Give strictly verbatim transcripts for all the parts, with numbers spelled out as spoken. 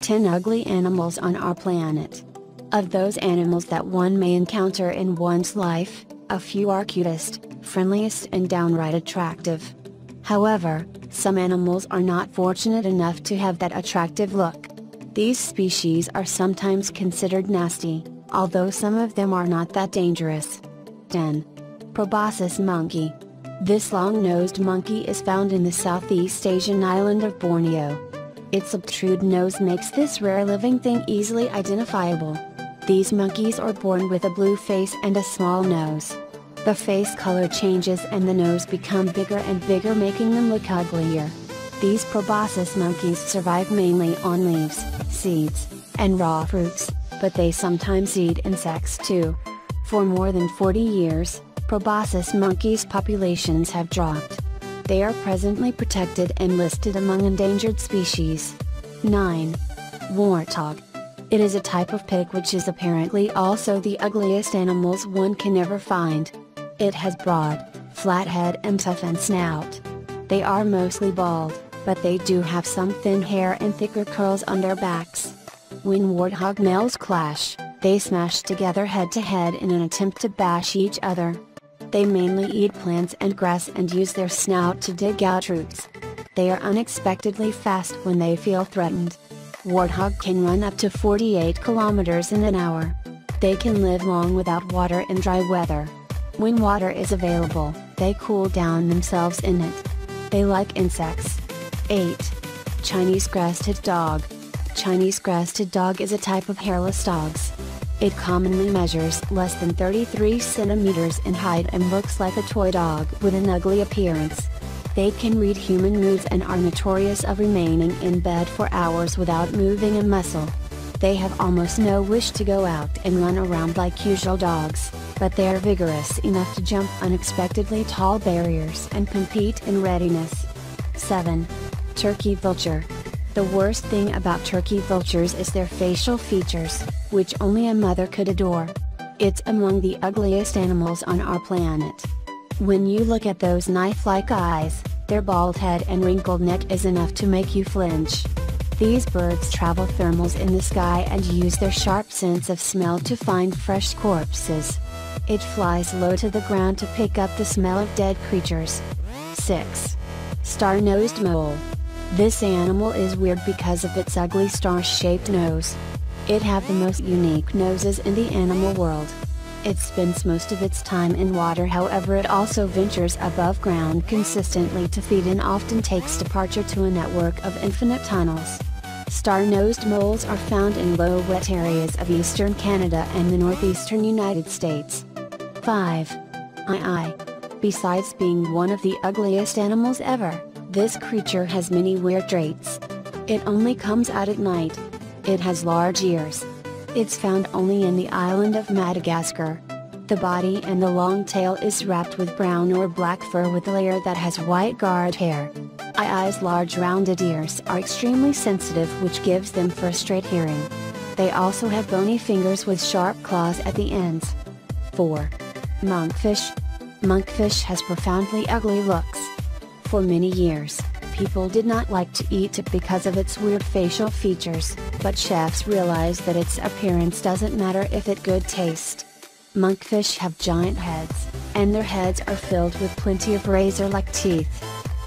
ten ugly animals on our planet. Of those animals that one may encounter in one's life, a few are cutest, friendliest and downright attractive. However, some animals are not fortunate enough to have that attractive look. These species are sometimes considered nasty, although some of them are not that dangerous. ten. Proboscis monkey. This long-nosed monkey is found in the Southeast Asian island of Borneo. Its obtrude nose makes this rare living thing easily identifiable. These monkeys are born with a blue face and a small nose. The face color changes and the nose become bigger and bigger, making them look uglier. These proboscis monkeys survive mainly on leaves, seeds, and raw fruits, but they sometimes eat insects too. For more than forty years, proboscis monkeys' populations have dropped. They are presently protected and listed among endangered species. nine. Warthog. It is a type of pig which is apparently also the ugliest animals one can ever find. It has broad, flat head and toughened snout. They are mostly bald, but they do have some thin hair and thicker curls on their backs. When warthog males clash, they smash together head to head in an attempt to bash each other. They mainly eat plants and grass and use their snout to dig out roots. They are unexpectedly fast when they feel threatened. Warthog can run up to forty-eight kilometers in an hour. They can live long without water in dry weather. When water is available, they cool down themselves in it. They like insects. eight. Chinese crested dog. Chinese crested dog is a type of hairless dogs. It commonly measures less than thirty-three centimeters in height and looks like a toy dog with an ugly appearance. They can read human moods and are notorious of remaining in bed for hours without moving a muscle. They have almost no wish to go out and run around like usual dogs, but they are vigorous enough to jump unexpectedly tall barriers and compete in readiness. seven. Turkey vulture. The worst thing about turkey vultures is their facial features, which only a mother could adore. It's among the ugliest animals on our planet. When you look at those knife-like eyes, their bald head and wrinkled neck is enough to make you flinch. These birds travel thermals in the sky and use their sharp sense of smell to find fresh corpses. It flies low to the ground to pick up the smell of dead creatures. six. Star-nosed mole. This animal is weird because of its ugly star-shaped nose. It has the most unique noses in the animal world. It spends most of its time in water, however it also ventures above ground consistently to feed and often takes departure to a network of infinite tunnels. Star-nosed moles are found in low wet areas of eastern Canada and the northeastern United States. five. Ii. Besides being one of the ugliest animals ever, this creature has many weird traits. It only comes out at night. It has large ears. It's found only in the island of Madagascar. The body and the long tail is wrapped with brown or black fur with a layer that has white guard hair. I I's large rounded ears are extremely sensitive, which gives them frustrated hearing. They also have bony fingers with sharp claws at the ends. four. Monkfish. Monkfish has profoundly ugly looks. For many years, people did not like to eat it because of its weird facial features, but chefs realized that its appearance doesn't matter if it good taste. Monkfish have giant heads, and their heads are filled with plenty of razor-like teeth.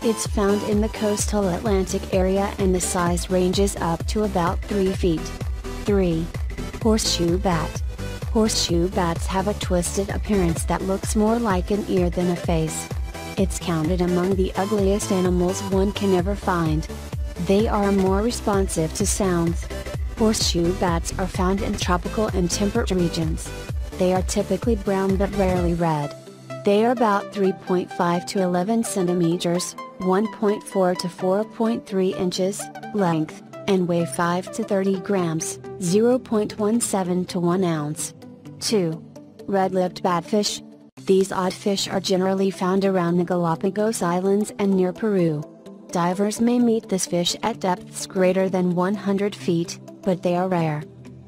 It's found in the coastal Atlantic area and the size ranges up to about three feet. three. Horseshoe bat. Horseshoe bats have a twisted appearance that looks more like an ear than a face. It's counted among the ugliest animals one can ever find. They are more responsive to sounds. Horseshoe bats are found in tropical and temperate regions. They are typically brown but rarely red. They are about three point five to eleven centimeters, one point four to four point three inches, length, and weigh five to thirty grams, zero point one seven to one ounce. two. Red-lipped batfish. These odd fish are generally found around the Galapagos Islands and near Peru. Divers may meet this fish at depths greater than one hundred feet, but they are rare.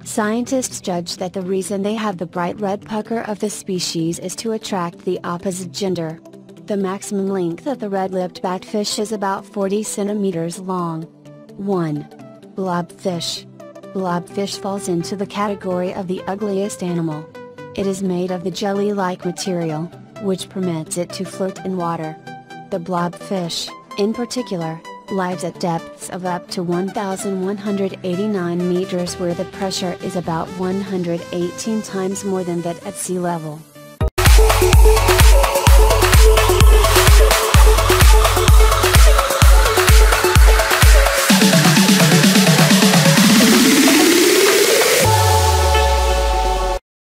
Scientists judge that the reason they have the bright red pucker of this species is to attract the opposite gender. The maximum length of the red-lipped batfish is about forty centimeters long. one. Blobfish. Blobfish falls into the category of the ugliest animal. It is made of the jelly-like material, which permits it to float in water. The blobfish, in particular, lives at depths of up to one thousand one hundred eighty-nine meters, where the pressure is about one hundred eighteen times more than that at sea level.